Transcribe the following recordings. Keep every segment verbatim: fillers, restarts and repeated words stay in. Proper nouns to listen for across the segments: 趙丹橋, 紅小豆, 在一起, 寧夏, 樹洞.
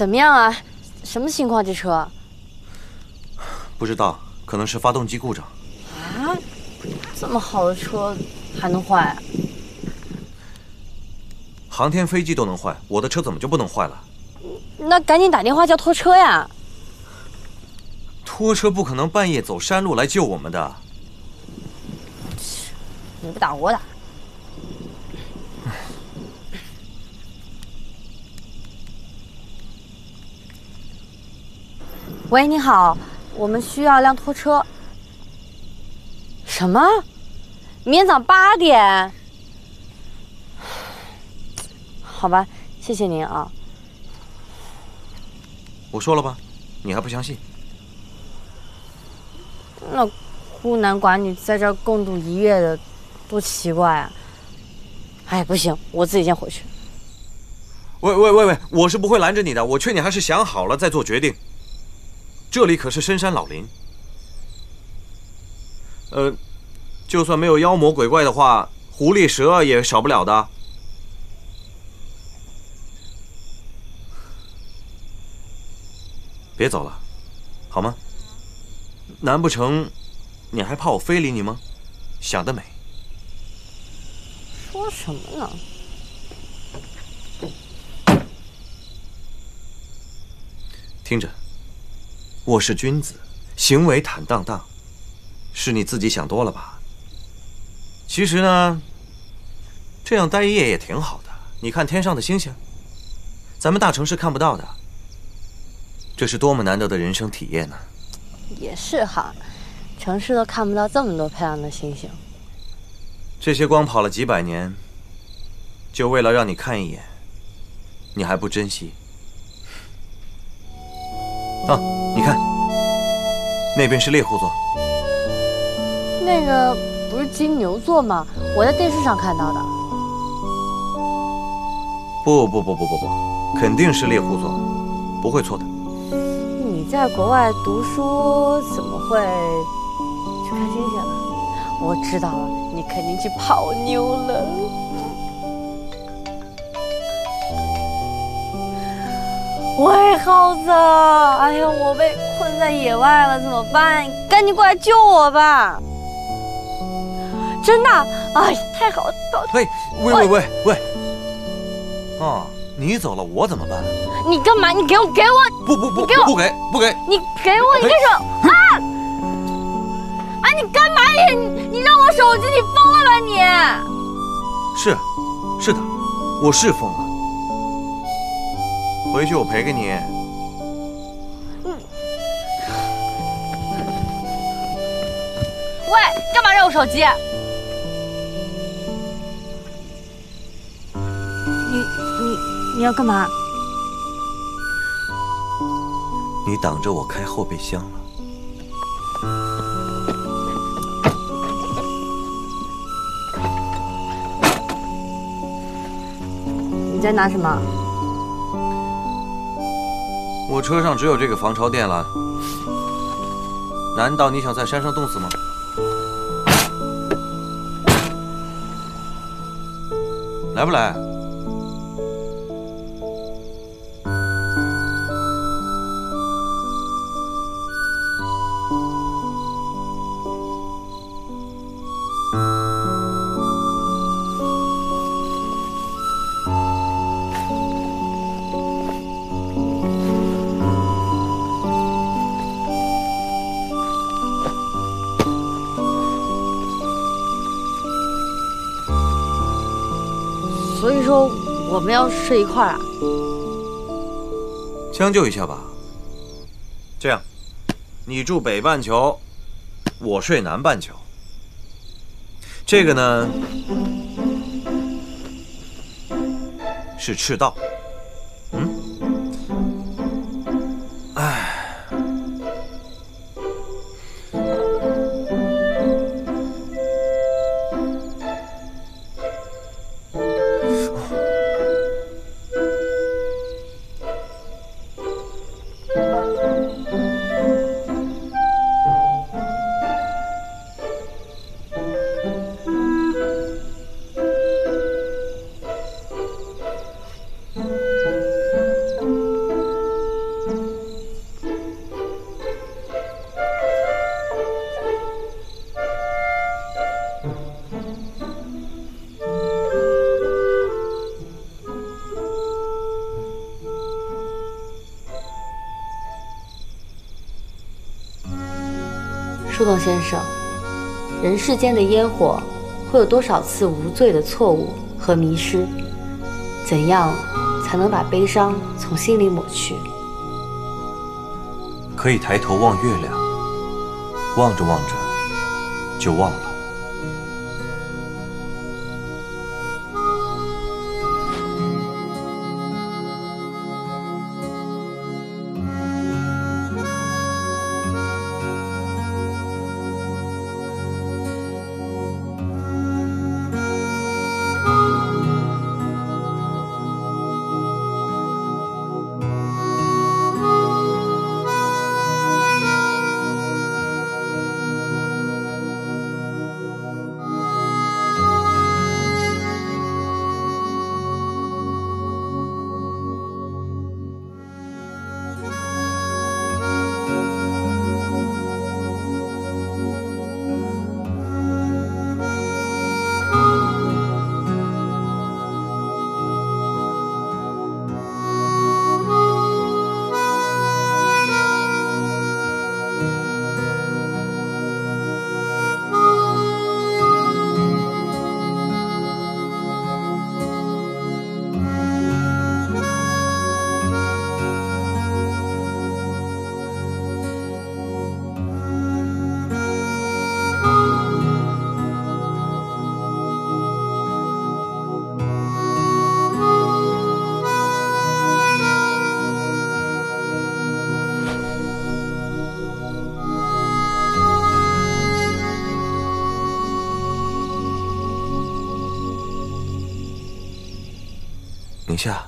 怎么样啊？什么情况？这车？不知道，可能是发动机故障。啊，这么好的车还能坏啊？航天飞机都能坏，我的车怎么就不能坏了？那赶紧打电话叫拖车呀！拖车不可能半夜走山路来救我们的。你不打我打。 喂，你好，我们需要辆拖车。什么？明天早上八点？好吧，谢谢您啊。我说了吧，你还不相信？那孤男寡女在这儿共度一夜的，多奇怪啊！哎，不行，我自己先回去。喂喂喂喂，我是不会拦着你的，我劝你还是想好了再做决定。 这里可是深山老林，呃，就算没有妖魔鬼怪的话，狐狸蛇也少不了的。别走了，好吗？难不成你还怕我非礼你吗？想得美！说什么呢？ 听着。 我是君子，行为坦荡荡，是你自己想多了吧？其实呢，这样待一夜也挺好的。你看天上的星星，咱们大城市看不到的，这是多么难得的人生体验呢！也是哈，城市都看不到这么多漂亮的星星。这些光跑了几百年，就为了让你看一眼，你还不珍惜？ 啊，你看，那边是猎户座，那个不是金牛座吗？我在电视上看到的。不不不不不不，肯定是猎户座，不会错的。你在国外读书，怎么会去看星星了？我知道了，你肯定去泡妞了。喂，耗子！哎呀，我被困在野外了，怎么办？赶紧过来救我吧！真的，哎，太好了！喂喂喂喂喂！啊，你走了，我怎么办？你干嘛？你给我给我！不不不，给我不给不给！你给我，你干什么？啊！啊，你干嘛呀？你你让我手机，你疯了吧你！是，是的，我是疯了。 回去我赔给你。喂，干嘛要我手机？你你你要干嘛？你挡着我开后备箱了。你在拿什么？ 我车上只有这个防潮垫了，难道你想在山上冻死吗？来不来？我们要睡一块儿啊？将就一下吧。这样，你住北半球，我睡南半球。这个呢是赤道。嗯。哎，树洞先生，人世间的烟火，会有多少次无罪的错误和迷失？怎样才能把悲伤从心里抹去？可以抬头望月亮，望着望着就忘了。 宁夏，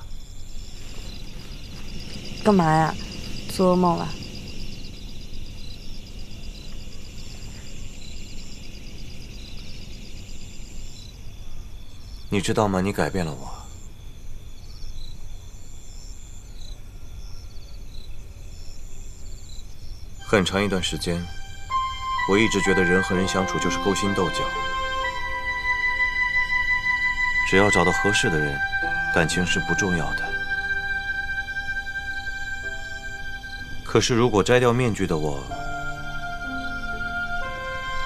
干嘛呀？做噩梦了？你知道吗？你改变了我。很长一段时间，我一直觉得人和人相处就是勾心斗角，只要找到合适的人。 感情是不重要的，可是如果摘掉面具的我，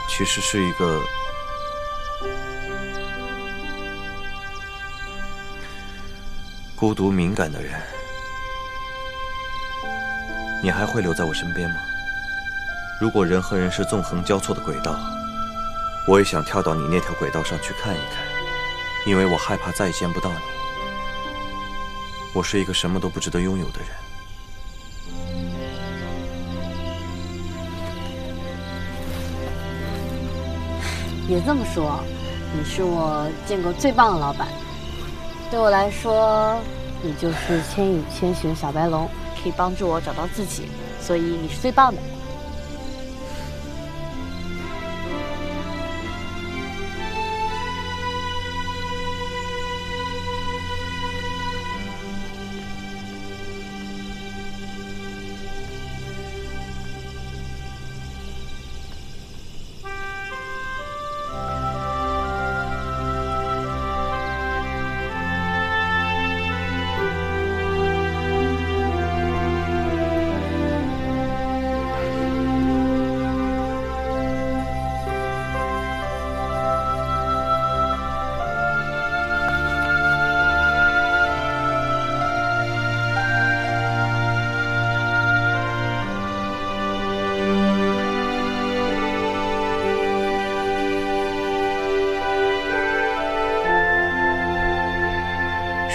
其实是一个孤独敏感的人。你还会留在我身边吗？如果人和人是纵横交错的轨道，我也想跳到你那条轨道上去看一看，因为我害怕再也见不到你。 我是一个什么都不值得拥有的人。别这么说，你是我见过最棒的老板。对我来说，你就是《千与千寻》小白龙，可以帮助我找到自己，所以你是最棒的。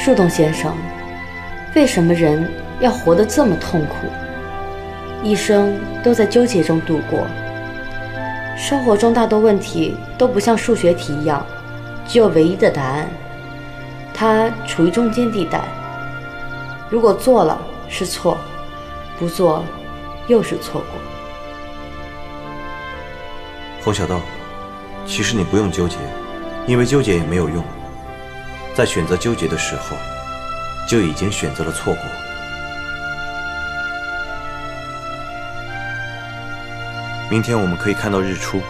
树洞先生，为什么人要活得这么痛苦？一生都在纠结中度过。生活中大多问题都不像数学题一样，只有唯一的答案。它处于中间地带，如果做了是错，不做又是错过。洪小豆，其实你不用纠结，因为纠结也没有用。 在选择纠结的时候，就已经选择了错过。明天我们可以看到日出。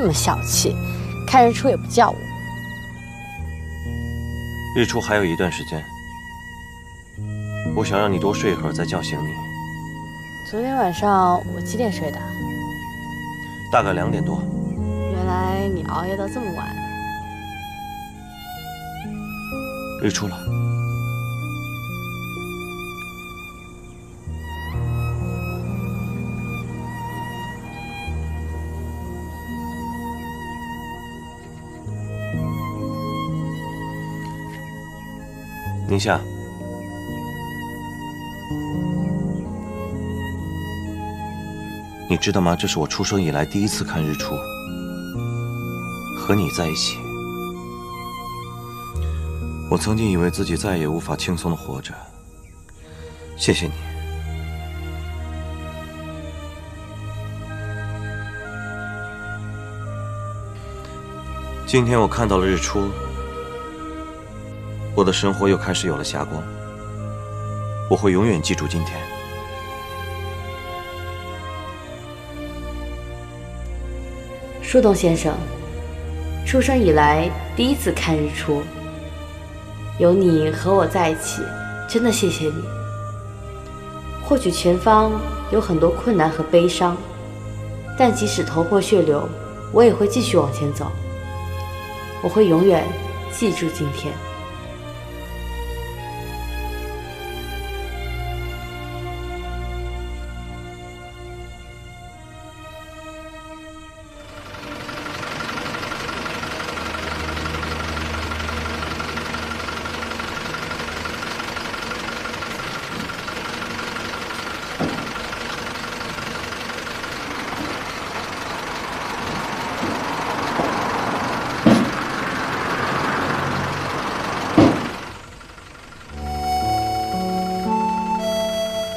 这么小气，看日出也不叫我。日出还有一段时间，我想让你多睡一会儿再叫醒你。昨天晚上我几点睡的？大概两点多。原来你熬夜到这么晚。日出了。 宁夏，你知道吗？这是我出生以来第一次看日出，和你在一起，我曾经以为自己再也无法轻松的活着。谢谢你，今天我看到了日出。 我的生活又开始有了霞光，我会永远记住今天。树洞先生，出生以来第一次看日出，有你和我在一起，真的谢谢你。或许前方有很多困难和悲伤，但即使头破血流，我也会继续往前走。我会永远记住今天。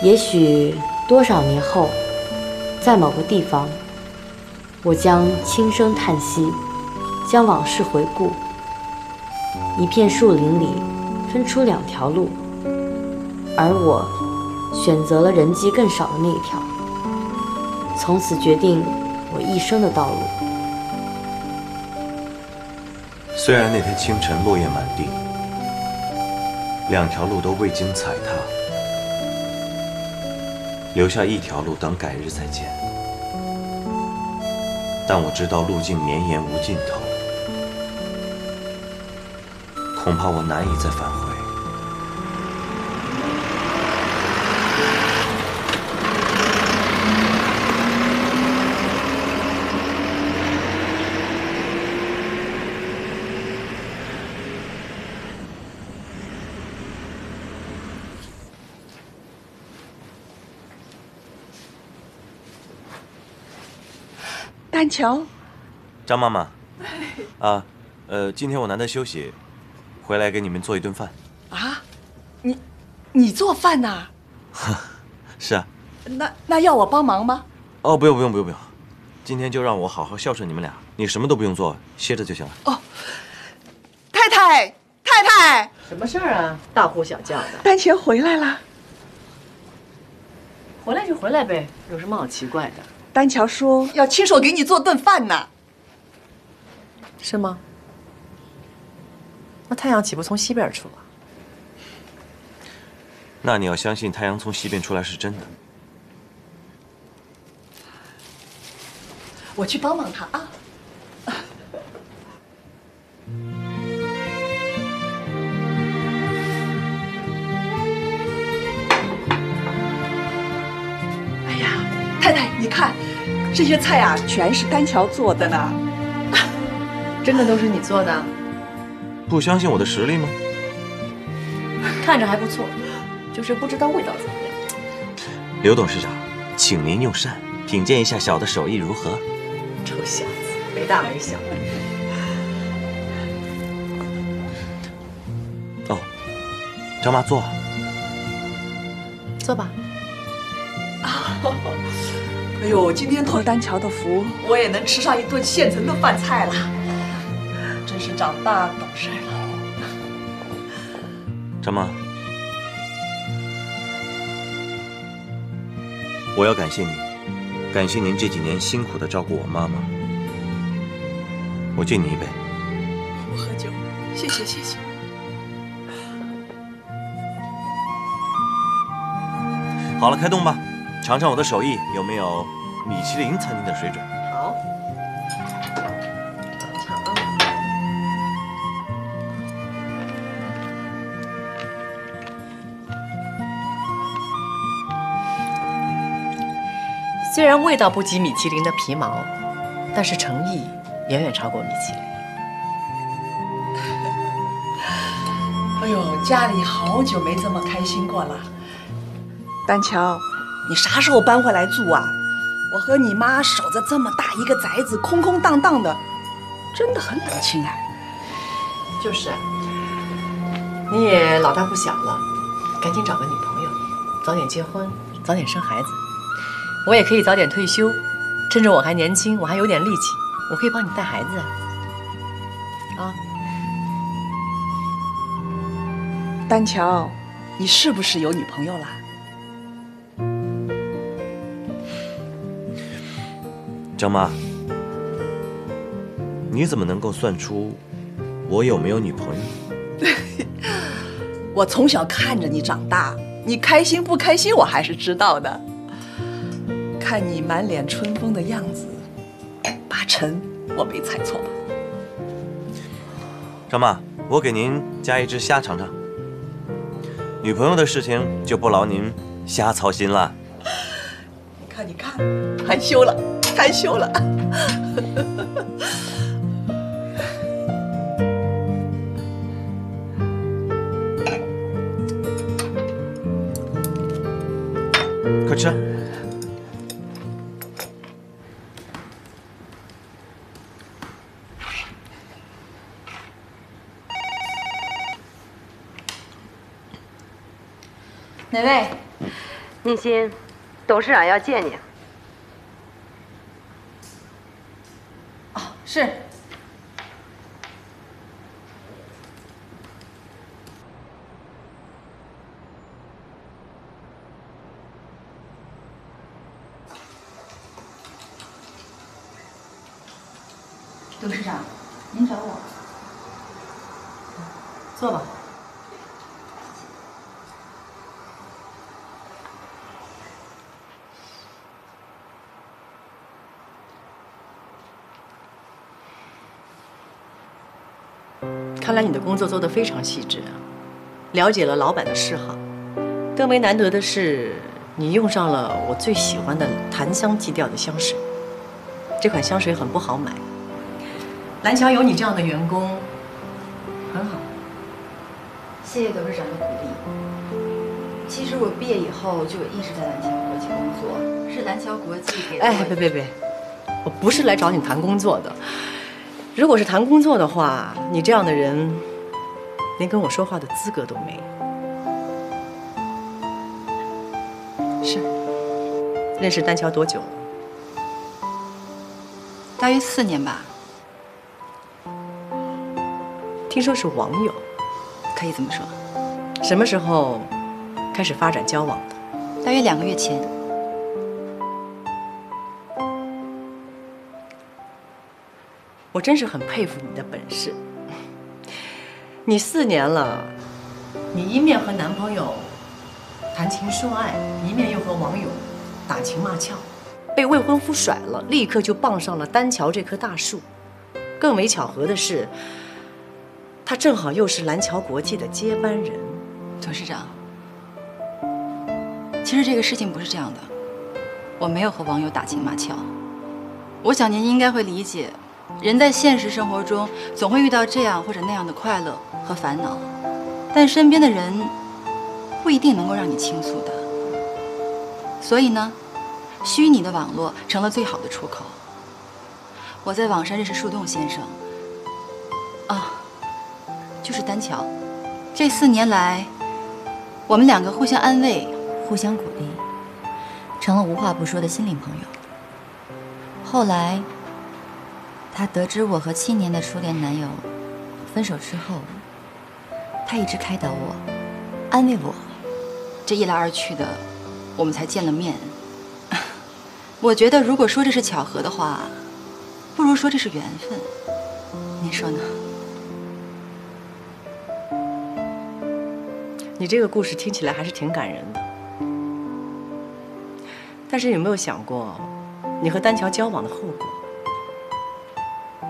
也许多少年后，在某个地方，我将轻声叹息，将往事回顾。一片树林里分出两条路，而我选择了人迹更少的那一条，从此决定我一生的道路。虽然那天清晨落叶满地，两条路都未经踩踏。 留下一条路，等改日再见。但我知道路径绵延无尽头，恐怕我难以再返回。 丹乔，张妈妈，啊，呃，今天我难得休息，回来给你们做一顿饭。啊，你，你做饭呐？是啊。那那要我帮忙吗？哦，不用不用不用不用，今天就让我好好孝顺你们俩，你什么都不用做，歇着就行了。哦，太太太太，什么事儿啊？大呼小叫的。丹乔回来了。回来就回来呗，有什么好奇怪的？ 丹乔说要亲手给你做顿饭呢，是吗？那太阳岂不从西边出来？那你要相信太阳从西边出来是真的。我去帮帮他啊！哎呀，太太，你看。 这些菜啊，全是丹乔做的呢，真的都是你做的？不相信我的实力吗？看着还不错，就是不知道味道怎么样。刘董事长，请您用膳，品鉴一下小的手艺如何？臭小子，没大没小。哦，张妈坐，坐吧。哦 哎呦，今天托丹乔的福，我也能吃上一顿现成的饭菜了，真是长大懂事了。张妈，我要感谢您，感谢您这几年辛苦的照顾我妈妈，我敬你一杯。我喝酒，谢谢谢谢。好了，开动吧，尝尝我的手艺有没有米其林餐厅的水准。好。尝啊。虽然味道不及米其林的皮毛，但是诚意远远超过米其林。哎呦，家里好久没这么开心过了。 丹乔，你啥时候搬回来住啊？我和你妈守着这么大一个宅子，空空荡荡的，真的很冷清啊。就是，你也老大不小了，赶紧找个女朋友，早点结婚，早点生孩子。我也可以早点退休，趁着我还年轻，我还有点力气，我可以帮你带孩子啊。啊，丹乔，你是不是有女朋友了？ 张妈，你怎么能够算出我有没有女朋友？我从小看着你长大，你开心不开心我还是知道的。看你满脸春风的样子，八成我没猜错吧？张妈，我给您加一只虾尝尝。女朋友的事情就不劳您瞎操心了。你看，你看，含羞了。 害羞了。快吃！哪位？宁心，董事长要见你。 是。董事长，您找我。坐吧。看来你的工作做得非常细致啊，了解了老板的嗜好。更为难得的是，你用上了我最喜欢的檀香基调的香水。这款香水很不好买，蓝桥有你这样的员工，很好。谢谢董事长的鼓励。其实我毕业以后就一直在蓝桥国际工作，是蓝桥国际给。哎，别别别，我不是来找你谈工作的。 如果是谈工作的话，你这样的人，连跟我说话的资格都没有。是，认识丹乔多久了？大约四年吧。听说是网友，可以这么说。什么时候开始发展交往的？大约两个月前。 我真是很佩服你的本事。你四年了，你一面和男朋友谈情说爱，一面又和网友打情骂俏，被未婚夫甩了，立刻就傍上了丹桥这棵大树。更为巧合的是，他正好又是蓝桥国际的接班人。董事长，其实这个事情不是这样的，我没有和网友打情骂俏。我想您应该会理解。 人在现实生活中总会遇到这样或者那样的快乐和烦恼，但身边的人不一定能够让你倾诉的。所以呢，虚拟的网络成了最好的出口。我在网上认识树洞先生，啊，就是丹桥。这四年来，我们两个互相安慰，互相鼓励，成了无话不说的心灵朋友。后来。 他得知我和七年的初恋男友分手之后，他一直开导我，安慰我。这一来二去的，我们才见了面。我觉得，如果说这是巧合的话，不如说这是缘分。你说呢？你这个故事听起来还是挺感人的，但是有没有想过，你和丹乔交往的后果？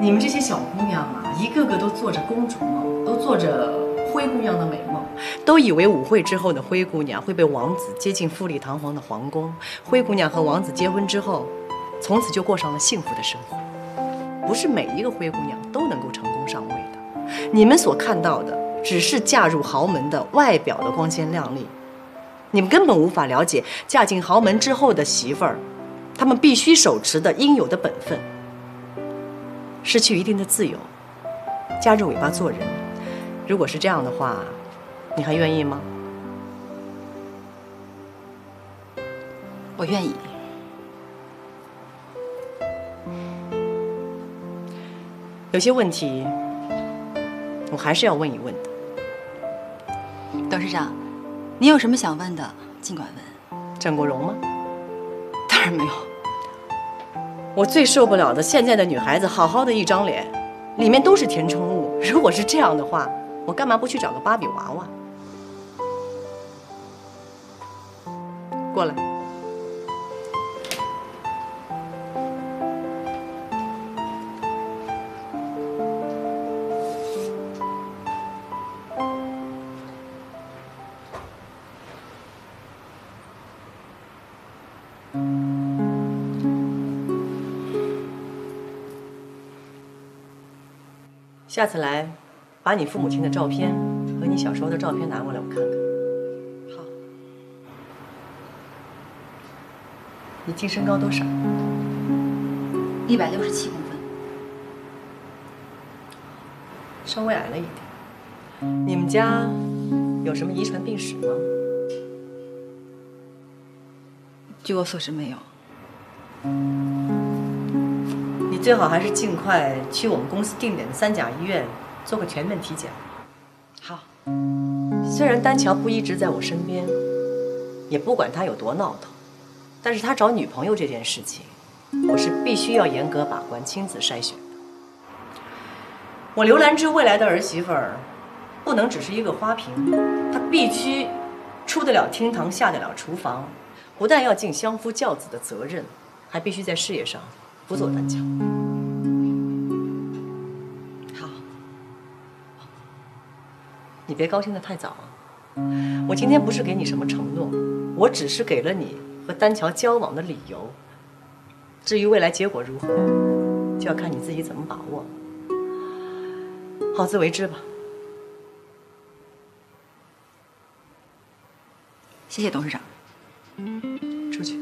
你们这些小姑娘啊，一个个都做着公主梦，都做着灰姑娘的美梦，都以为舞会之后的灰姑娘会被王子接进富丽堂皇的皇宫，灰姑娘和王子结婚之后，从此就过上了幸福的生活。不是每一个灰姑娘都能够成功上位的，你们所看到的只是嫁入豪门的外表的光鲜亮丽，你们根本无法了解嫁进豪门之后的媳妇儿，她们必须手持的应有的本分。 失去一定的自由，夹着尾巴做人。如果是这样的话，你还愿意吗？我愿意。有些问题，我还是要问一问的。董事长，你有什么想问的，尽管问。郑国荣吗？当然没有。 我最受不了的，现在的女孩子好好的一张脸，里面都是填充物。如果是这样的话，我干嘛不去找个芭比娃娃？过来，下次来，把你父母亲的照片和你小时候的照片拿过来，我看看。好。你净身高多少？一百六十七公分，稍微矮了一点。你们家有什么遗传病史吗？据我所知，没有。 你最好还是尽快去我们公司定点的三甲医院做个全面体检。好，虽然丹乔不一直在我身边，也不管他有多闹腾，但是他找女朋友这件事情，我是必须要严格把关、亲自筛选的。我刘兰芝未来的儿媳妇儿，不能只是一个花瓶，她必须出得了厅堂、下得了厨房，不但要尽相夫教子的责任，还必须在事业上。 辅佐丹乔，好，你别高兴得太早啊！我今天不是给你什么承诺，我只是给了你和丹乔交往的理由。至于未来结果如何，就要看你自己怎么把握。好自为之吧。谢谢董事长。出去。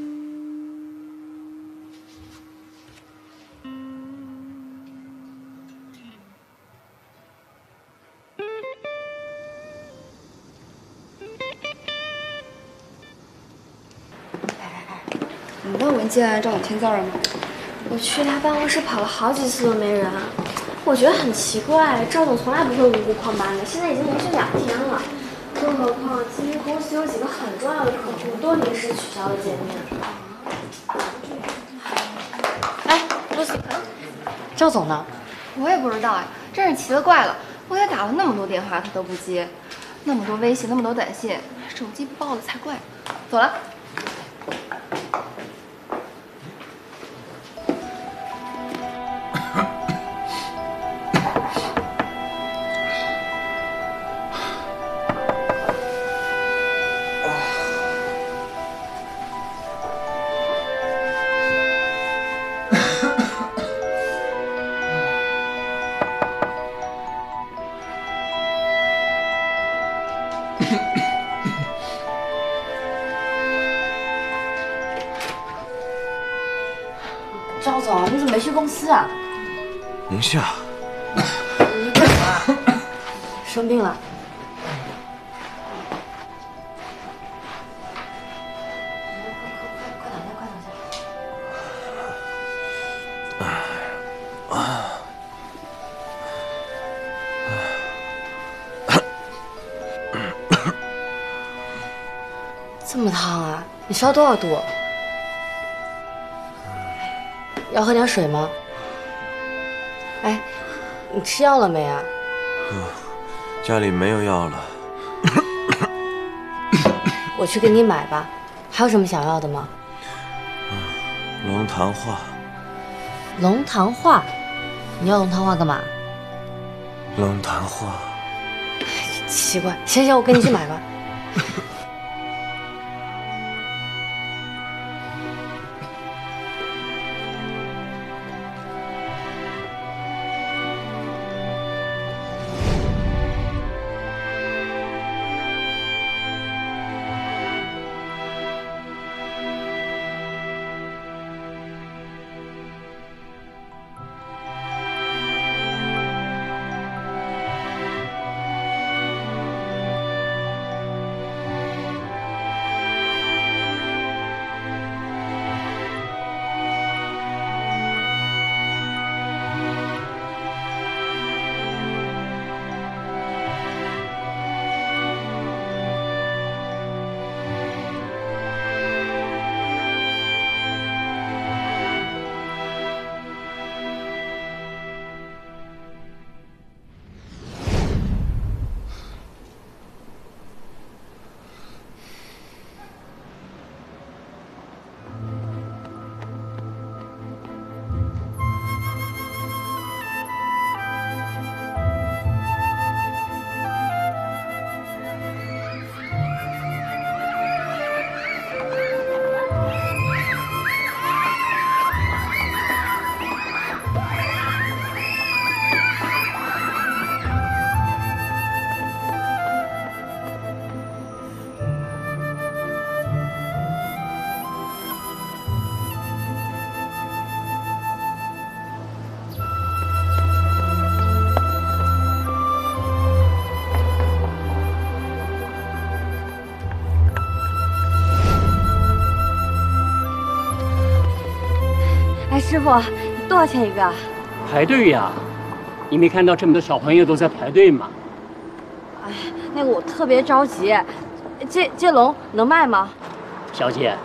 文件让我填字儿吗？我去他办公室跑了好几次都没人，我觉得很奇怪。赵总从来不会无故旷班的，现在已经连续两天了。更何况今天公司有几个很重要的客户都临时取消了见面。哎，露西，赵总呢？我也不知道哎，真是奇了怪了。我给他打了那么多电话，他都不接；那么多微信，那么多短信，手机不爆了才怪。走了。 赵总，你怎么没去公司啊？宁夏，你干什么？生病了？快快快快躺下，快躺下！啊这么烫啊！你烧多少度？ 要喝点水吗？哎，你吃药了没啊？嗯，家里没有药了。我去给你买吧。还有什么想要的吗？嗯，龙潭画。龙潭画？你要龙潭画干嘛？龙潭画。奇怪，行行，我跟你去买吧。师傅，多少钱一个啊？排队呀，你没看到这么多小朋友都在排队吗？哎，那个我特别着急，这这龙能卖吗？小姐，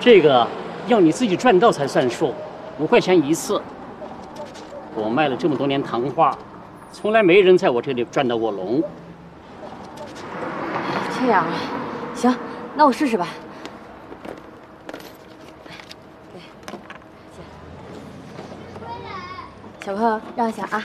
这个要你自己赚到才算数，五块钱一次。我卖了这么多年糖画，从来没人在我这里赚到过龙。这样啊，行，那我试试吧。 小朋友，让一下啊！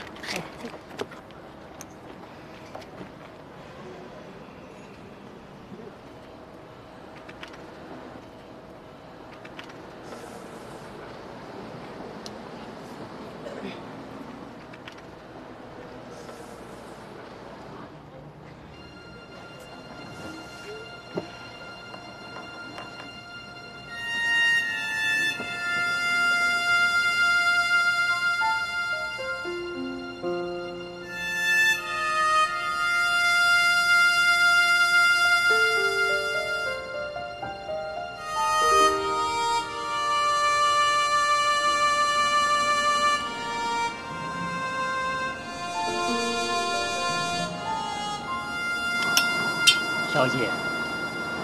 小姐，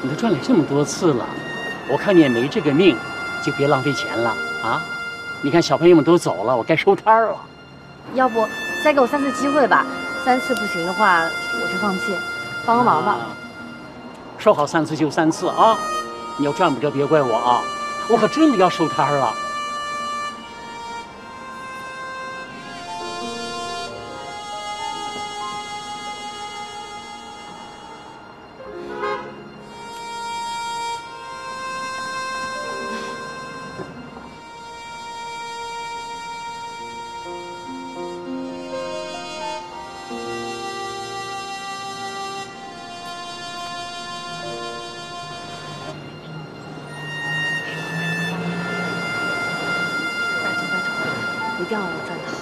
你都赚了这么多次了，我看你也没这个命，就别浪费钱了啊！你看小朋友们都走了，我该收摊儿了。要不再给我三次机会吧，三次不行的话，我就放弃。帮个忙吧。啊、说好三次就三次啊！你要赚不着别怪我啊，我可真的要收摊儿了。 一定要我赚到。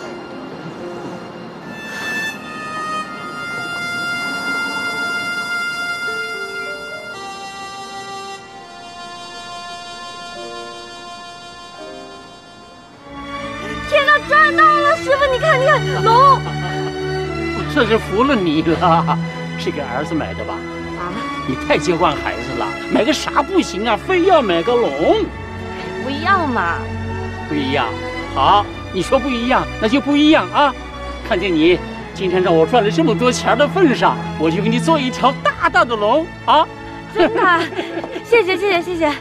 天哪，赚到了！师傅，你看，你看，龙，我这是服了你了。是给儿子买的吧？啊！你太娇惯孩子了，买个啥不行啊？非要买个龙？不一样嘛。不一样，好。你说不一样，那就不一样啊！看见你今天让我赚了这么多钱的份上，我就给你做一条大大的龙啊！真的，谢谢谢谢谢谢。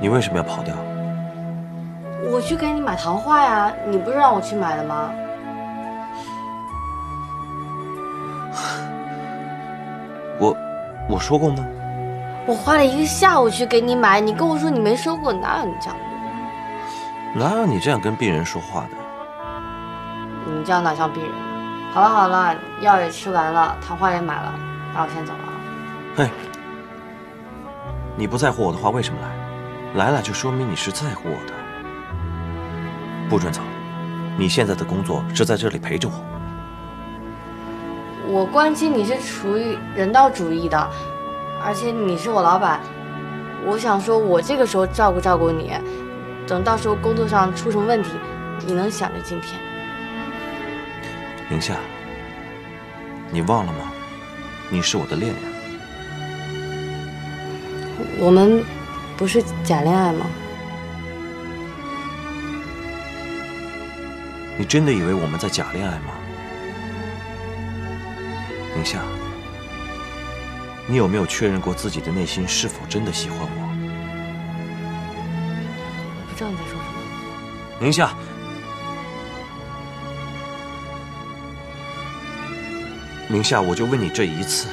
你为什么要跑掉？我去给你买糖画呀，你不是让我去买的吗？我我说过吗？我花了一个下午去给你买，你跟我说你没收过，哪有你这样的？哪有你这样跟病人说话的？你这样哪像病人？好了好了，药也吃完了，糖画也买了，那我先走了啊。嘿，你不在乎我的话，为什么来？ 来了就说明你是在乎我的，不准走！你现在的工作是在这里陪着我。我关心你是出于人道主义的，而且你是我老板，我想说，我这个时候照顾照顾你，等到时候工作上出什么问题，你能想着今天。宁夏，你忘了吗？你是我的恋人。我们。 不是假恋爱吗？你真的以为我们在假恋爱吗？宁夏，你有没有确认过自己的内心是否真的喜欢我？我不知道你在说什么。宁夏，宁夏，我就问你这一次，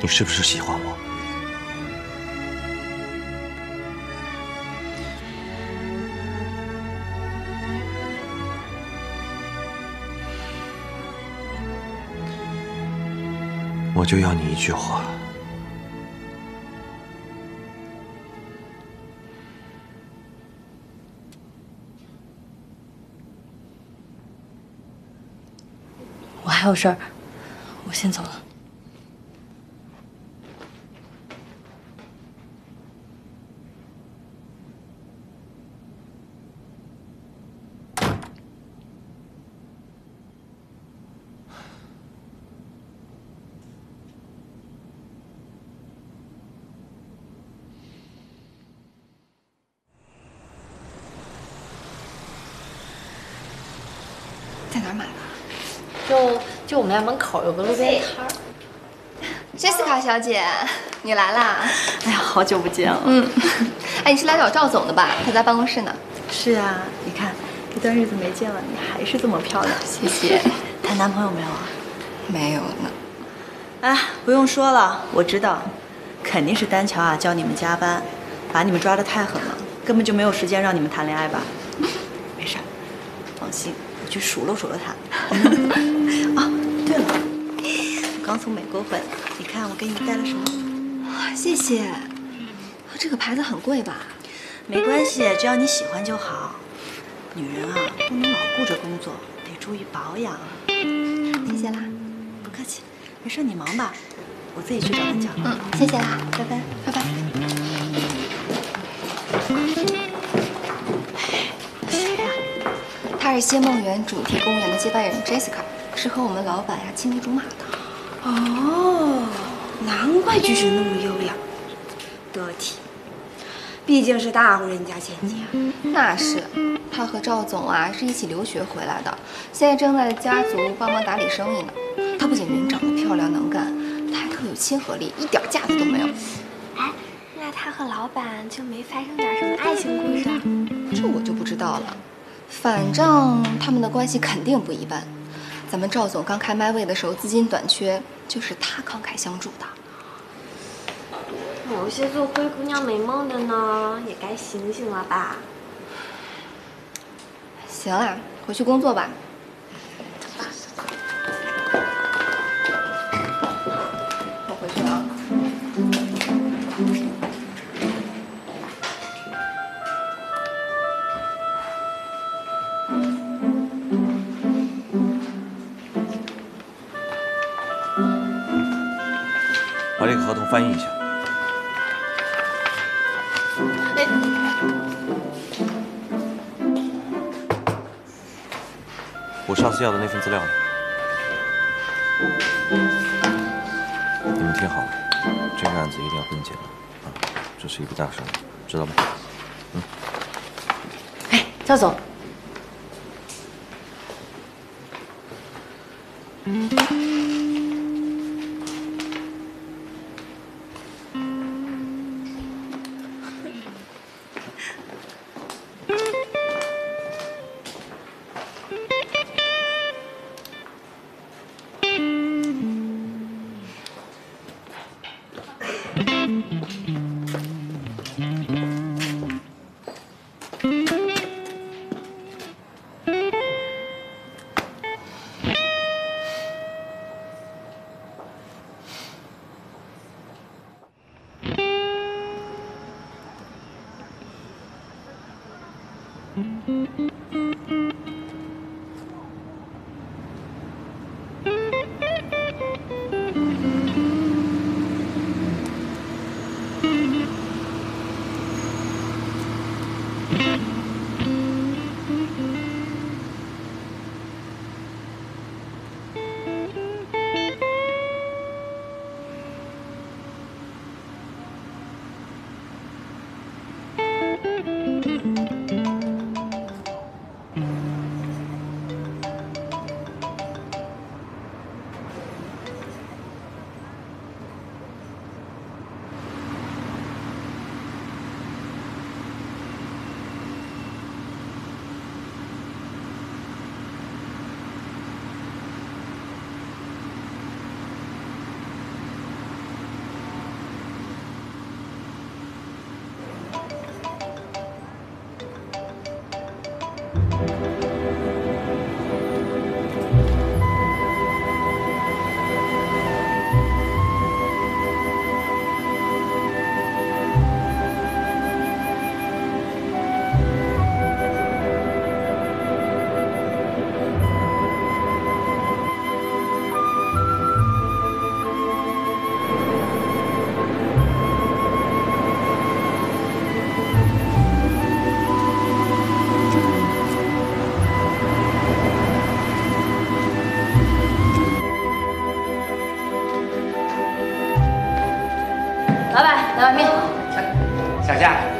你是不是喜欢我？ 我就要你一句话，我还有事儿，我先走了。就我们家门口有个路边摊儿。Jessica 小姐，你来啦！哎呀，好久不见了。嗯，哎，你是来找赵总的吧？他在办公室呢。是啊，你看这段日子没见了，你还是这么漂亮。谢谢。谈男朋友没有啊？没有呢。哎，不用说了，我知道，肯定是丹乔啊教你们加班，把你们抓得太狠了，根本就没有时间让你们谈恋爱吧？没事，放心，我去数落数落他。 对了，我刚从美国回来，你看我给你带了什么？谢谢。这个牌子很贵吧？没关系，只要你喜欢就好。女人啊，不能老顾着工作，得注意保养。谢谢啦，不客气。没事，你忙吧，我自己去找丹乔。嗯，谢谢啦，拜拜，拜拜。谁呀？她是仙梦园主题公园的接班人 Jessica。 是和我们老板呀青梅竹马的哦，难怪举止那么优雅得体，毕竟是大户人家千金啊。那是，他和赵总啊是一起留学回来的，现在正在家族帮忙打理生意呢。她不仅人长得漂亮能干，她还特有亲和力，一点架子都没有。哎，那她和老板就没发生点什么爱情故事啊？这我就不知道了，反正他们的关系肯定不一般。 咱们赵总刚开麦位的时候，资金短缺，就是他慷慨相助的。有些做灰姑娘美梦的呢，也该醒醒了吧。行啦，回去工作吧。我回去了啊。嗯 把这个合同翻译一下。哎，我上次要的那份资料呢？你们听好了，这个案子一定要分解了，啊，这是一笔大生意，知道吗？嗯。哎，赵总。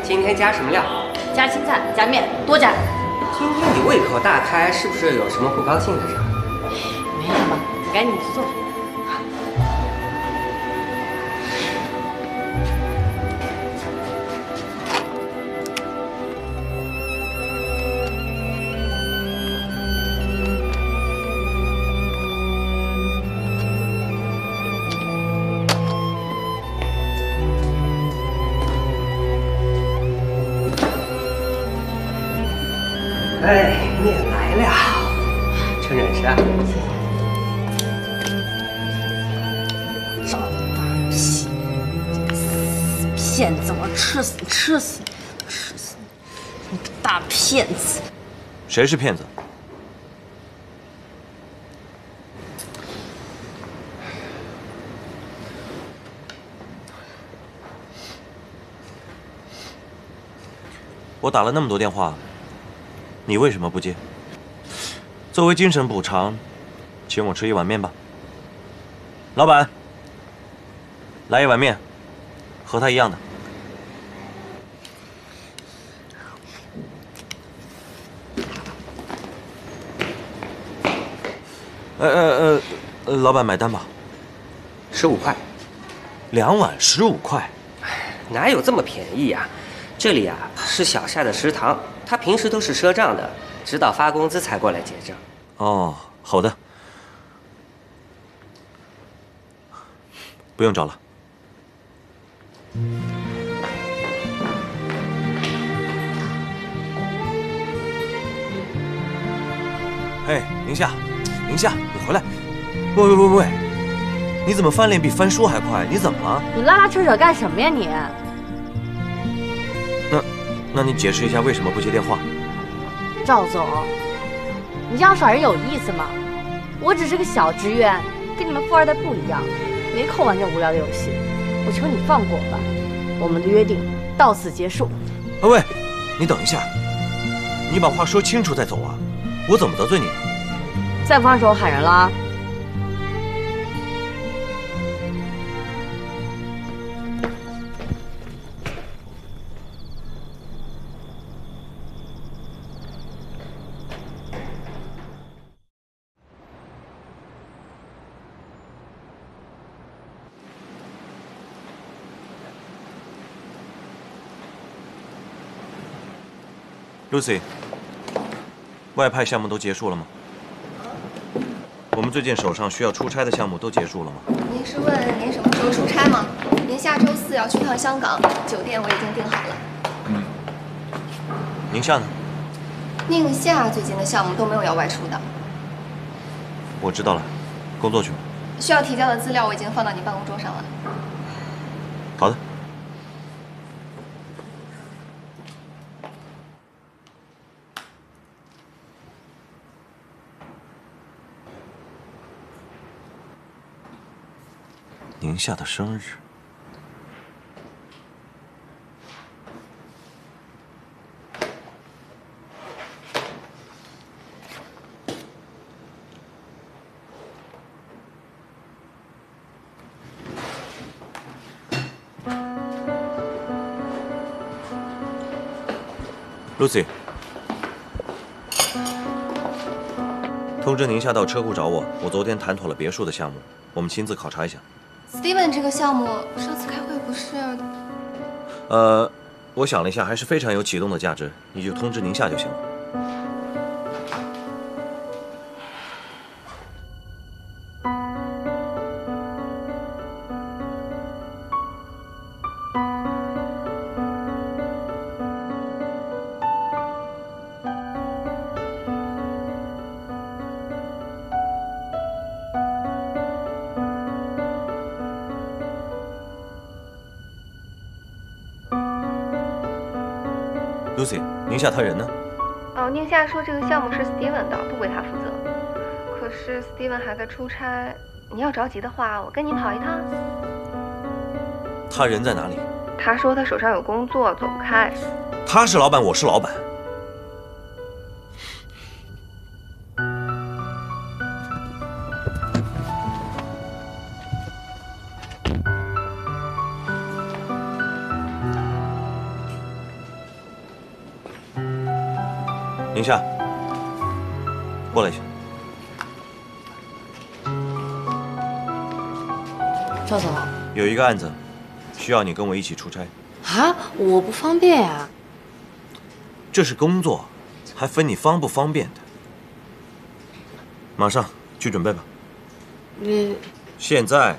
今天加什么料？加青菜，加面，多加。今天你胃口大开，是不是有什么不高兴的事？没什么，你赶紧去做。吃死你！吃死你！你个大骗子！谁是骗子？我打了那么多电话，你为什么不接？作为精神补偿，请我吃一碗面吧。老板，来一碗面，和他一样的。 呃呃呃，老板买单吧，十五块，两碗十五块，哪有这么便宜呀、啊？这里啊是小夏的食堂，他平时都是赊账的，直到发工资才过来结账。哦，好的，不用找了。哎，宁夏。 宁夏，你回来！喂喂喂喂，你怎么翻脸比翻书还快？你怎么了？你拉拉扯扯干什么呀你？那，那你解释一下为什么不接电话？赵总，你这样耍人有意思吗？我只是个小职员，跟你们富二代不一样，没空玩这无聊的游戏。我求你放过我吧，我们的约定到此结束。哎喂，你等一下，你把话说清楚再走啊！我怎么得罪你？再不放手喊人了。Lucy， 外派项目都结束了吗？ 我们最近手上需要出差的项目都结束了吗？您是问您什么时候出差吗？您下周四要去趟香港，酒店我已经订好了。嗯。宁夏呢？宁夏最近的项目都没有要外出的。我知道了，工作去吧。需要提交的资料我已经放到您办公桌上了。好的。 宁夏的生日，Lucy， 通知宁夏到车库找我。我昨天谈妥了别墅的项目，我们亲自考察一下。 Steven 这个项目上次开会不是？呃，我想了一下，还是非常有启动的价值，你就通知宁夏就行了。Lucy， 宁夏他人呢？哦，宁夏说这个项目是 Steven 的，不归他负责。可是 Steven 还在出差，你要着急的话，我跟你跑一趟。他人在哪里？他说他手上有工作，走不开。他是老板，我是老板。宁夏，过来一下。赵总，有一个案子，需要你跟我一起出差。啊，我不方便呀。这是工作，还分你方不方便的。马上去准备吧。你现在。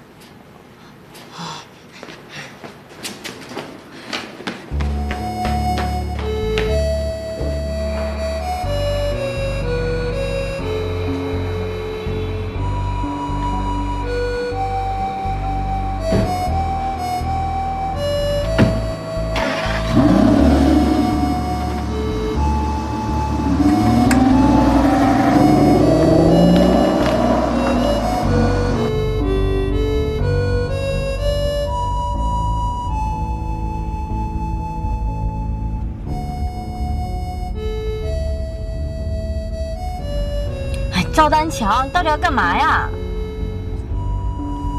赵丹强，你到底要干嘛呀？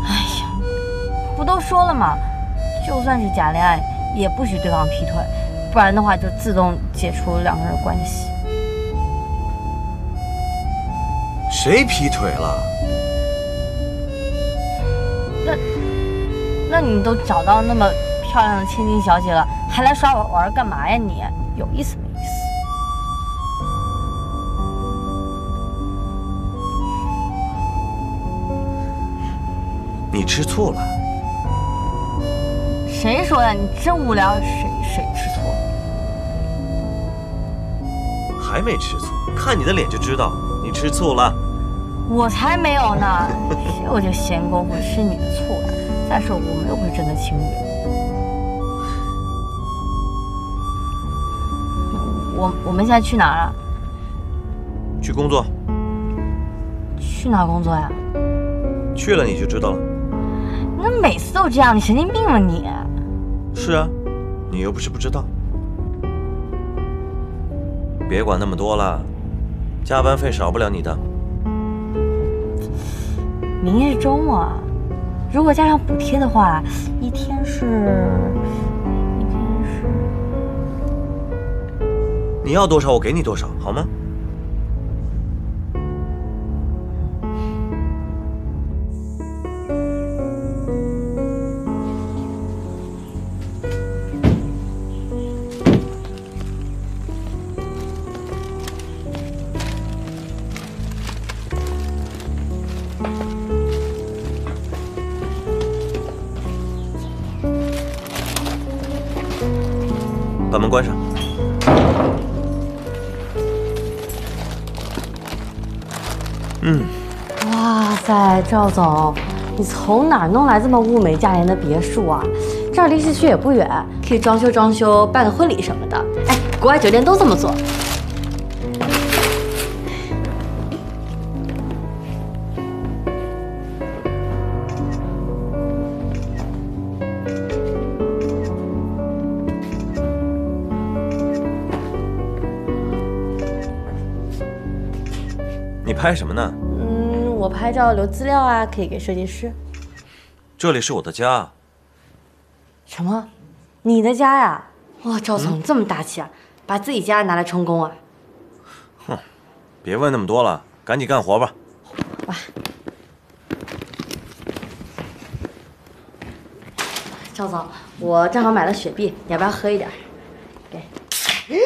哎呀，不都说了吗？就算是假恋爱，也不许对方劈腿，不然的话就自动解除两个人的关系。谁劈腿了？那，那你都找到那么漂亮的千金小姐了，还来耍我玩干嘛呀你？你有意思没意思？ 你吃醋了？谁说的？你真无聊，谁谁吃醋了？还没吃醋，看你的脸就知道你吃醋了。我才没有呢！谁有这闲工夫吃你的醋？再说我们又不是真的情侣。我我们现在去哪儿啊？去工作。去哪儿工作呀？去了你就知道了。 那每次都这样，你神经病吧你！是啊，你又不是不知道。别管那么多了，加班费少不了你的。明日周末，如果加上补贴的话，一天是，一天是。你要多少我给你多少，好吗？ 把门关上。嗯。哇塞，赵总，你从哪儿弄来这么物美价廉的别墅啊？这儿离市区也不远，可以装修装修，办个婚礼什么的。哎，国外酒店都这么做。你拍什么呢？嗯，我拍照留资料啊，可以给设计师。这里是我的家。什么？你的家呀？哇，赵总、嗯、这么大气啊，把自己家拿来充公啊！哼，别问那么多了，赶紧干活吧。哇，赵总，我正好买了雪碧，你要不要喝一点？给。给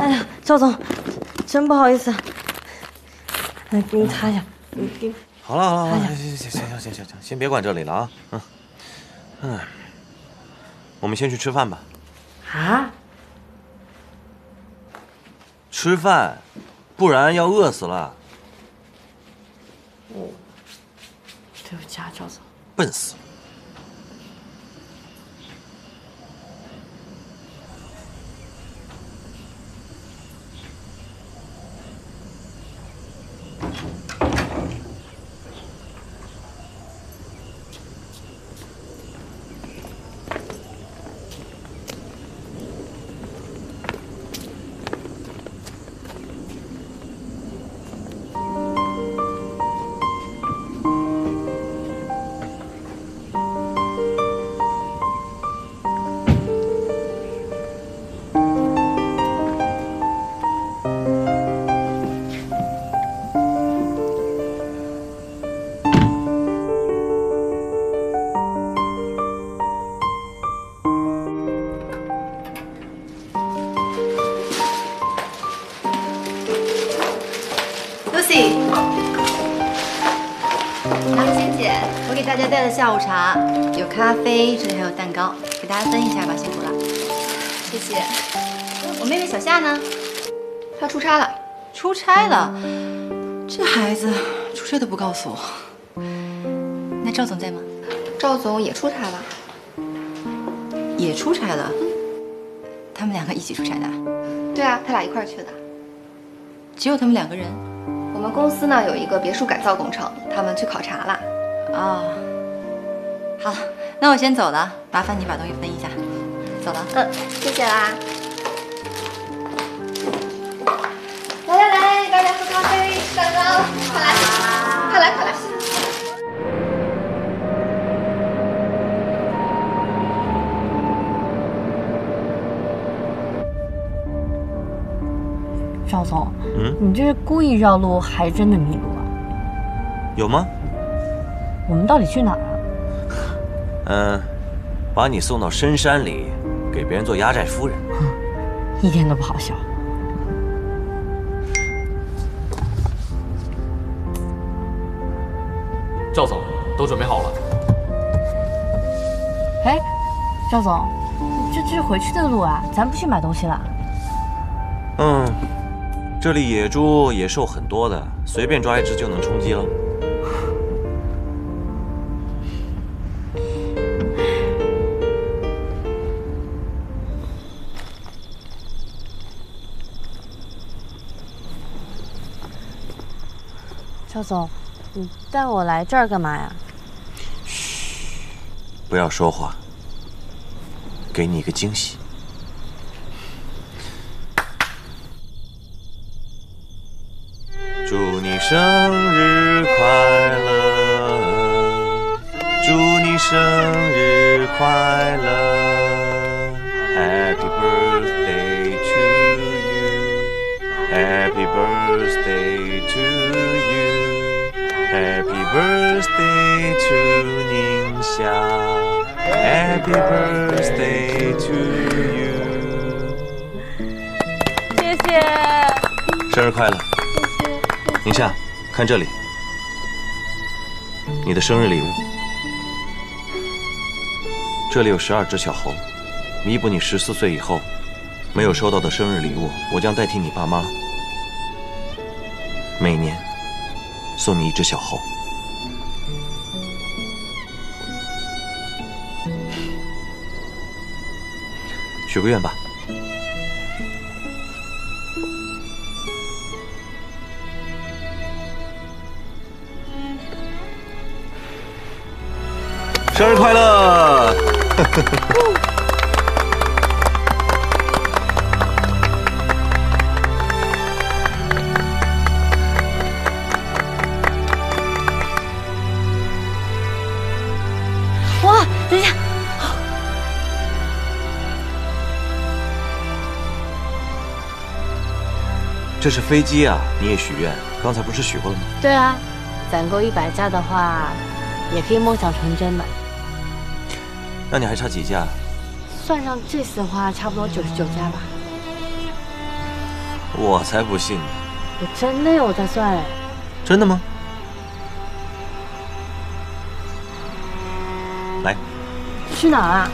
哎呀，赵总，真不好意思，来给你擦一下。嗯，给。好了好了，行行行行行行行，先别管这里了啊。嗯，嗯，我们先去吃饭吧。啊？吃饭，不然要饿死了。我，对不起啊，赵总。笨死了。 大家带的下午茶有咖啡，这里还有蛋糕，给大家分一下吧，辛苦了，谢谢。我妹妹小夏呢？她出差了。出差了？这孩子出差都不告诉我。那赵总在吗？赵总也出差了。也出差了？嗯、他们两个一起出差的？对啊，他俩一块儿去的。只有他们两个人？我们公司呢有一个别墅改造工程，他们去考察了。 哦， oh, 好，那我先走了，麻烦你把东西分一下，走了。嗯，谢谢啦。来来来，大家喝咖啡、吃蛋糕，快来，快来，快来。 赵总，嗯，你这是故意绕路，还真的迷路了？有吗？ 我们到底去哪儿啊？嗯，把你送到深山里，给别人做压寨夫人，一点都不好笑。赵总，都准备好了。哎，赵总，这这是回去的路啊，咱不去买东西了。嗯，这里野猪、野兽很多的，随便抓一只就能充饥了。 赵总，你带我来这儿干嘛呀？嘘，不要说话，给你一个惊喜。祝你生日快乐，祝你生日快乐 ，Happy birthday to you，Happy birthday to you，Happy birthday to 宁夏 ，Happy birthday to you。谢谢，生日快乐。 宁夏，看这里，你的生日礼物。这里有十二只小猴，弥补你十四岁以后没有收到的生日礼物。我将代替你爸妈，每年送你一只小猴。许个愿吧。 生日快乐！哇，等一下！这是飞机啊！你也许愿，刚才不是许过了吗？对啊，攒够一百架的话，也可以梦想成真吧。 那你还差几架？算上这次的话，差不多九十九架吧。我才不信呢！我真的有在算哎。真的吗？来。去哪儿啊？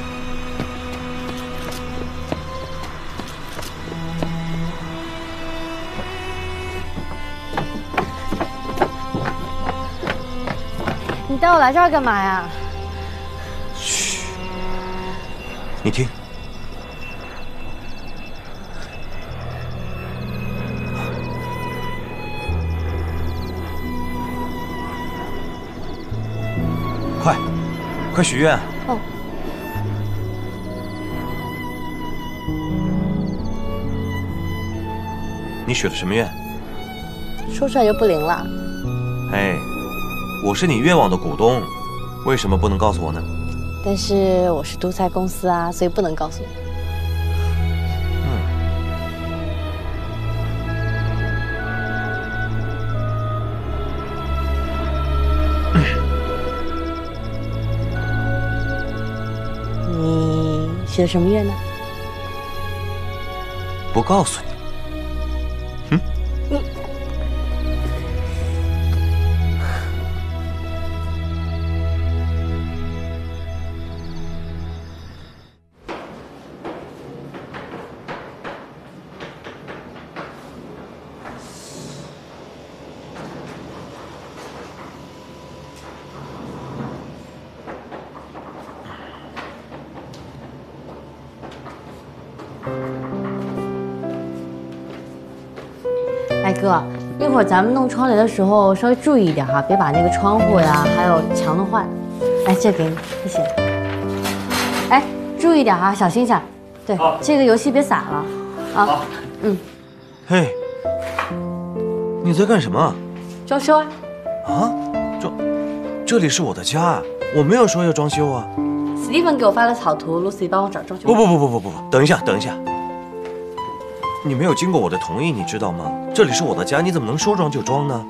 你带我来这儿干嘛呀？ 你听，快，快许愿！哦。你许了什么愿？说出来就不灵了。哎，我是你愿望的股东，为什么不能告诉我呢？ 但是我是独裁公司啊，所以不能告诉你。嗯。你许的什么愿呢？不告诉你。嗯。你。哥，一会儿咱们弄窗帘的时候稍微注意一点哈，别把那个窗户呀，还有墙弄坏。哎，这给你，谢谢。哎，注意点哈，小心点。对，这个油漆别洒了。啊，嗯。嘿，你在干什么？装修啊。啊，装？这里是我的家，我没有说要装修啊。Steven 给我发了草图 ，Lucy 帮我找装修。不不不不不不不，等一下，等一下。 你没有经过我的同意，你知道吗？这里是我的家，你怎么能说装就装呢？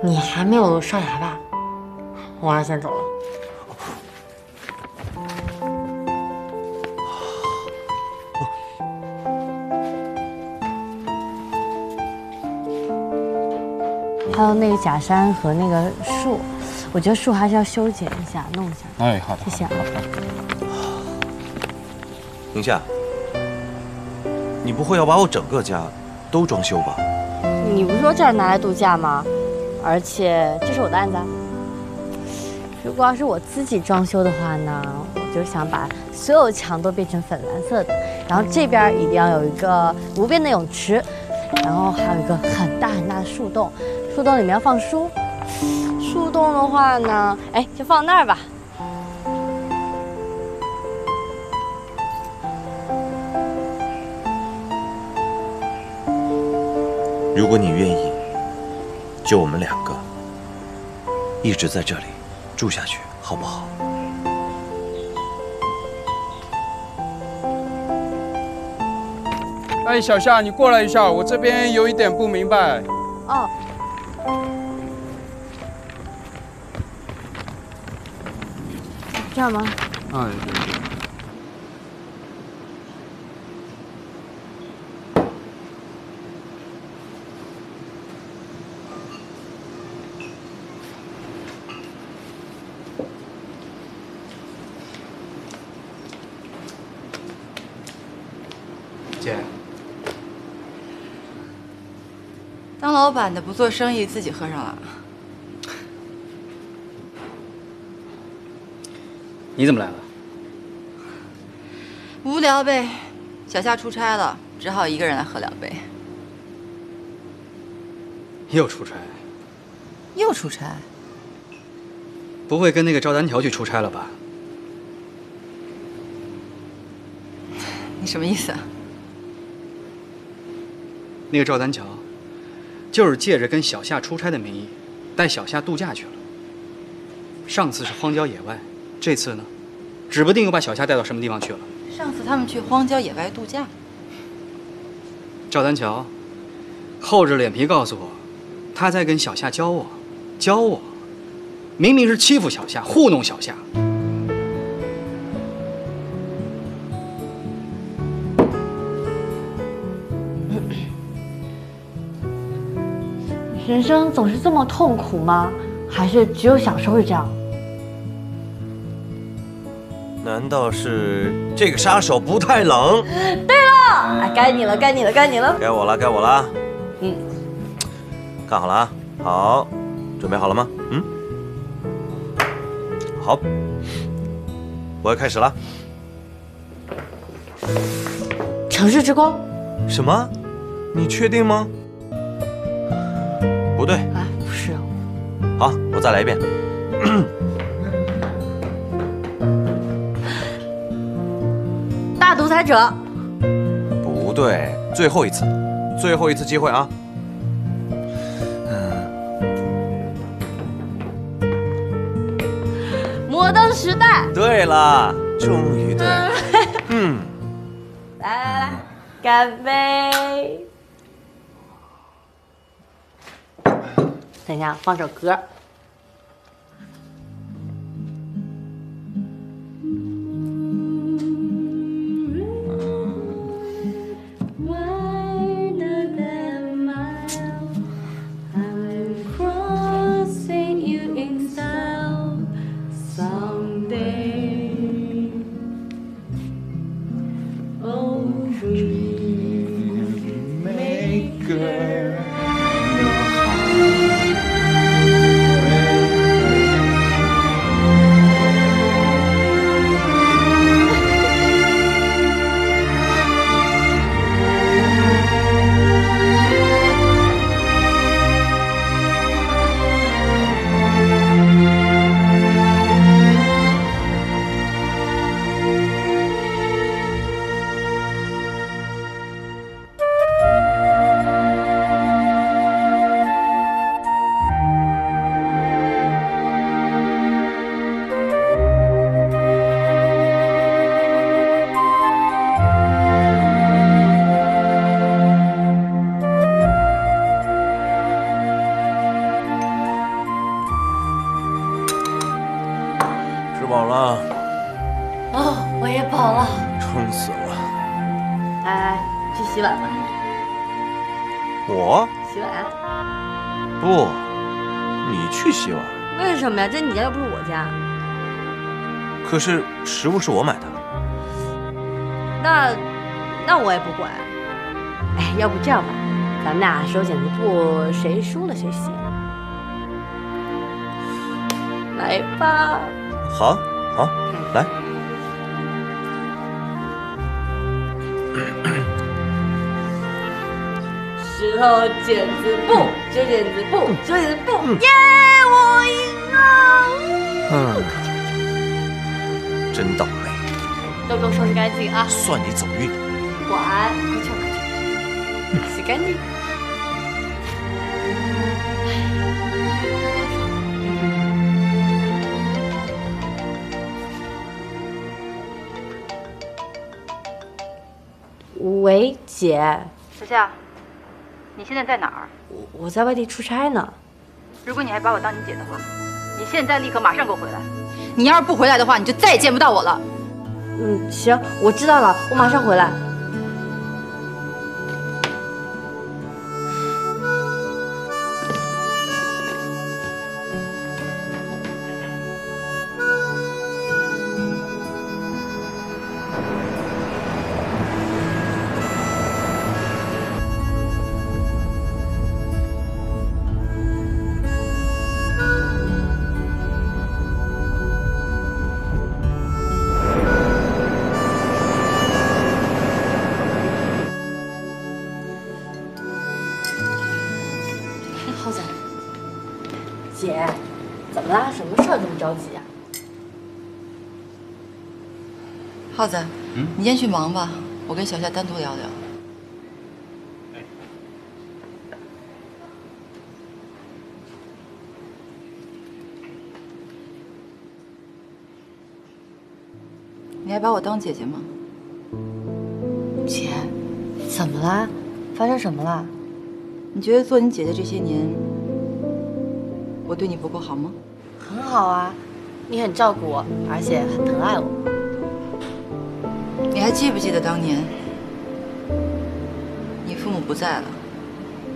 你还没有刷牙吧？我要先走了。还有那个假山和那个树，我觉得树还是要修剪一下，弄一下。哎，好的，谢谢啊。宁夏。 你不会要把我整个家都装修吧？你不是说这儿拿来度假吗？而且这是我的案子。如果要是我自己装修的话呢，我就想把所有墙都变成粉蓝色的，然后这边一定要有一个无边的泳池，然后还有一个很大很大的树洞，树洞里面要放书。树洞的话呢，哎，就放那儿吧。如果你愿意，就我们两个一直在这里住下去，好不好？哎，小夏，你过来一下，我这边有一点不明白。哦。 这样吗？嗯、啊。姐，当老板的不做生意，自己喝上了。 你怎么来了？无聊呗，小夏出差了，只好一个人来喝两杯。又出差？又出差？不会跟那个赵丹条去出差了吧？你什么意思啊？那个赵丹条，就是借着跟小夏出差的名义，带小夏度假去了。上次是荒郊野外。 这次呢，指不定又把小夏带到什么地方去了。上次他们去荒郊野外度假，赵丹桥厚着脸皮告诉我，他在跟小夏交往，交往，明明是欺负小夏，糊弄小夏。人生总是这么痛苦吗？还是只有小时候是这样？ 难道是这个杀手不太冷？对了，该你了，该你了，该你了，该我了，该我了。嗯，看好了啊，好，准备好了吗？嗯，好，我要开始了。城市之光？什么？你确定吗？不对啊，不是。好，我再来一遍。独裁者，不对，最后一次，最后一次机会啊！摩登时代。对了，终于对了。嗯，来来来，干杯！等一下，放首歌。 这你家又不是我家，可是食物是我买的。那那我也不管。哎，要不这样吧，咱们俩手剪子布，谁输了谁写。来吧。好，好，来。石头剪子布，手剪子布，手剪子布，耶！我赢。 嗯，真倒霉！都给我收拾干净啊！算你走运。管，快去快去，洗干净。喂，姐。小夏，你现在在哪儿？我我在外地出差呢。如果你还把我当你姐的话，你现在立刻马上给我回来。你要是不回来的话，你就再也见不到我了。嗯，行，我知道了，我马上回来。 浩子，嗯，你先去忙吧，我跟小夏单独聊聊。你还把我当姐姐吗？姐，怎么啦？发生什么了？你觉得做你姐姐这些年，我对你不够好吗？很好啊，你很照顾我，而且很疼爱我。 你还记不记得当年，你父母不在了，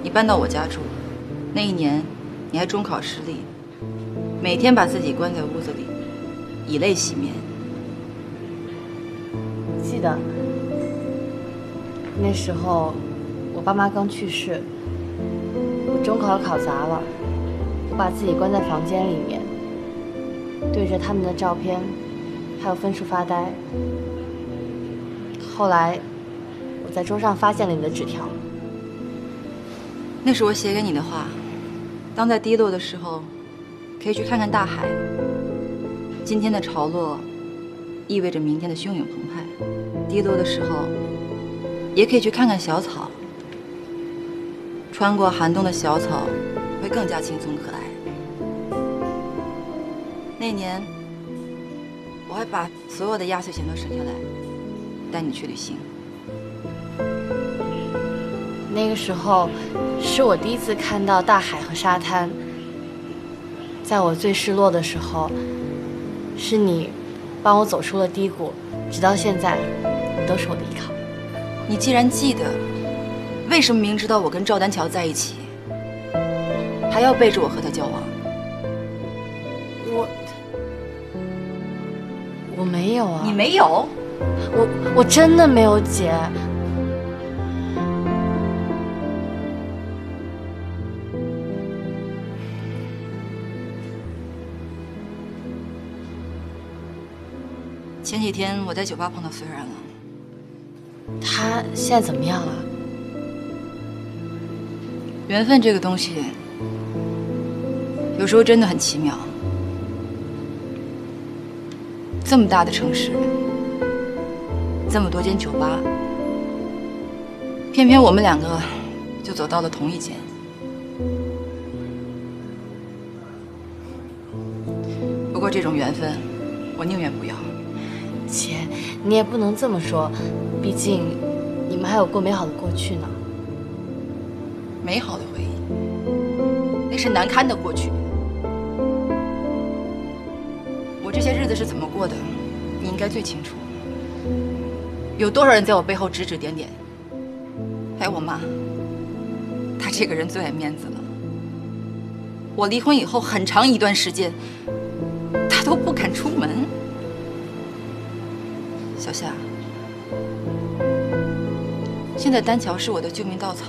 你搬到我家住。那一年，你还中考失利，每天把自己关在屋子里，以泪洗面。记得，那时候我爸妈刚去世，我中考考砸了，我把自己关在房间里面，对着他们的照片，还有分数发呆。 后来，我在桌上发现了你的纸条，那是我写给你的话。当在低落的时候，可以去看看大海。今天的潮落，意味着明天的汹涌澎湃。低落的时候，也可以去看看小草。穿过寒冬的小草，会更加轻松可爱。那年，我还把所有的压岁钱都省下来。 带你去旅行。那个时候，是我第一次看到大海和沙滩。在我最失落的时候，是你帮我走出了低谷，直到现在，你都是我的依靠。你既然记得，为什么明知道我跟赵丹乔在一起，还要背着我和他交往？我，我没有啊。你没有？ 我我真的没有姐。前几天我在酒吧碰到虽然了，他现在怎么样了？缘分这个东西，有时候真的很奇妙。这么大的城市。 这么多间酒吧，偏偏我们两个就走到了同一间。不过这种缘分，我宁愿不要。姐，你也不能这么说，毕竟你们还有过美好的过去呢。美好的回忆，那是难堪的过去。我这些日子是怎么过的，你应该最清楚。 有多少人在我背后指指点点？还有我妈，她这个人最爱面子了。我离婚以后很长一段时间，她都不敢出门。小夏，现在丹乔是我的救命稻草，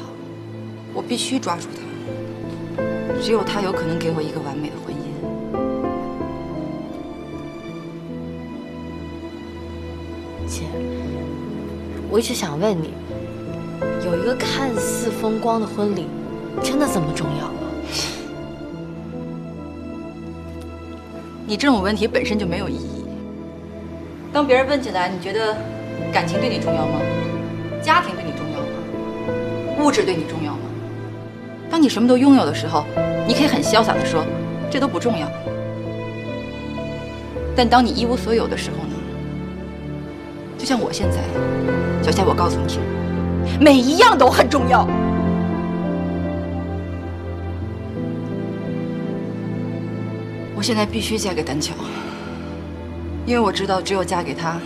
我必须抓住她。只有她有可能给我一个完美的婚姻。 我一直想问你，有一个看似风光的婚礼，真的这么重要吗？你这种问题本身就没有意义。当别人问起来，你觉得感情对你重要吗？家庭对你重要吗？物质对你重要吗？当你什么都拥有的时候，你可以很潇洒地说，这都不重要。但当你一无所有的时候呢？就像我现在，小夏，我告诉你，每一样都很重要。 我现在必须嫁给丹乔，因为我知道，只有嫁给他，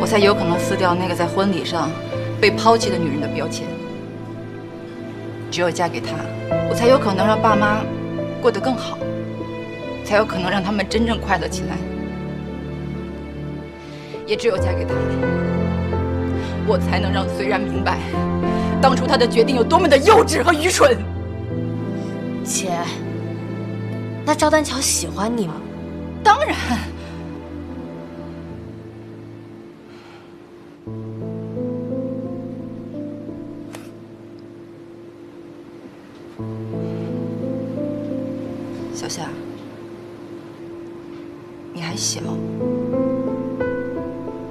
我才有可能撕掉那个在婚礼上被抛弃的女人的标签。只有嫁给他，我才有可能让爸妈过得更好，才有可能让他们真正快乐起来。也只有嫁给他，我才能让虽然明白，当初他的决定有多么的幼稚和愚蠢。姐。 那赵丹乔喜欢你吗？当然。小夏，你还小，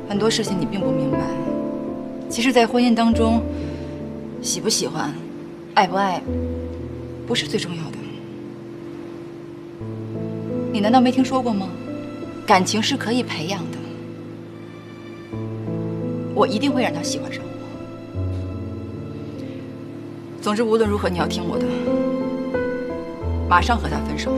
很多事情你并不明白。其实，在婚姻当中，喜不喜欢，爱不爱，不是最重要的。 你难道没听说过吗？感情是可以培养的。我一定会让他喜欢上我。总之，无论如何，你要听我的，马上和他分手。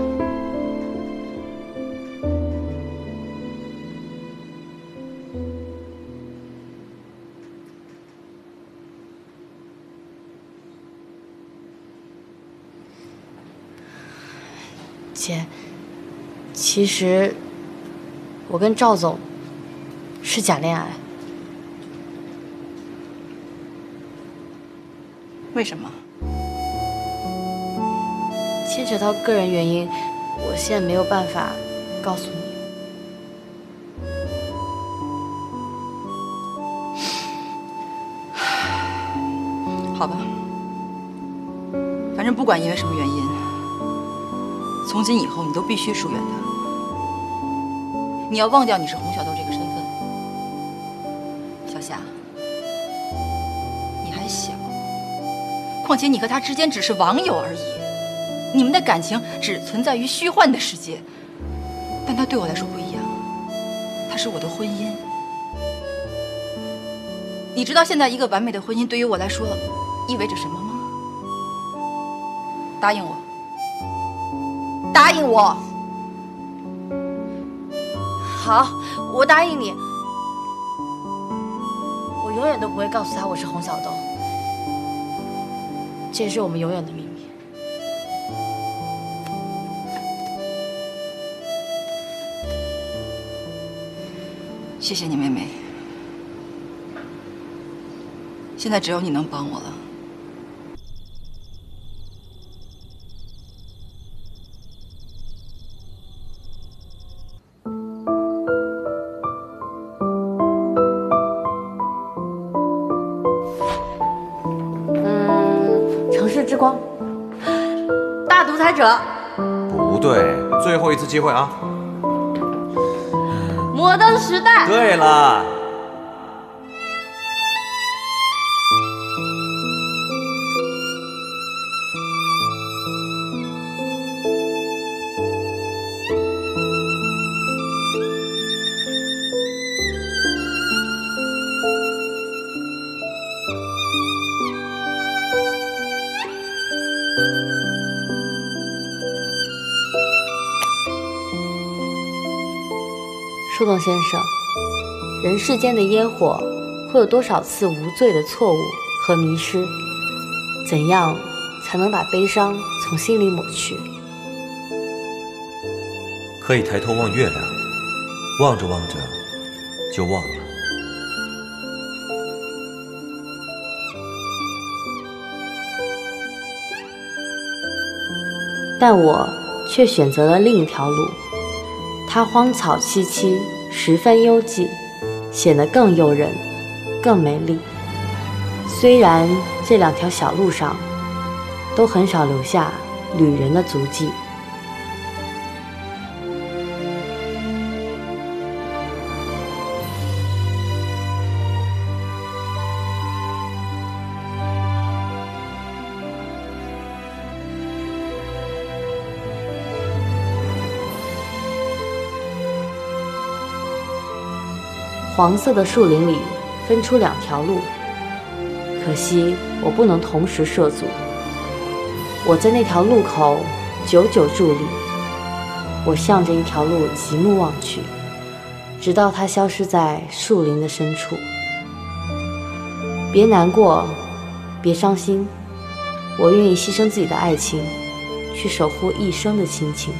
姐。 其实，我跟赵总是假恋爱。为什么？牵扯到个人原因，我现在没有办法告诉你。好吧，反正不管因为什么原因，从今以后你都必须疏远他。 你要忘掉你是洪小豆这个身份，小夏，你还小。况且你和他之间只是网友而已，你们的感情只存在于虚幻的世界。但他对我来说不一样，他是我的婚姻。你知道现在一个完美的婚姻对于我来说意味着什么吗？答应我，答应我。 好，我答应你，我永远都不会告诉他我是洪小豆，这也是我们永远的秘密。谢谢你，妹妹。现在只有你能帮我了。 不对，最后一次机会啊！摩登时代。对了。树洞先生，人世间的烟火，会有多少次无罪的错误和迷失？怎样才能把悲伤从心里抹去？可以抬头望月亮，望着望着就忘了。但我却选择了另一条路。 它荒草萋萋，十分幽寂，显得更诱人，更美丽。虽然这两条小路上都很少留下旅人的足迹。黄色的树林里分出两条路，可惜我不能同时涉足。我在那条路口久久伫立，我向着一条路极目望去，直到它消失在树林的深处。别难过，别伤心，我愿意牺牲自己的爱情，去守护一生的亲情。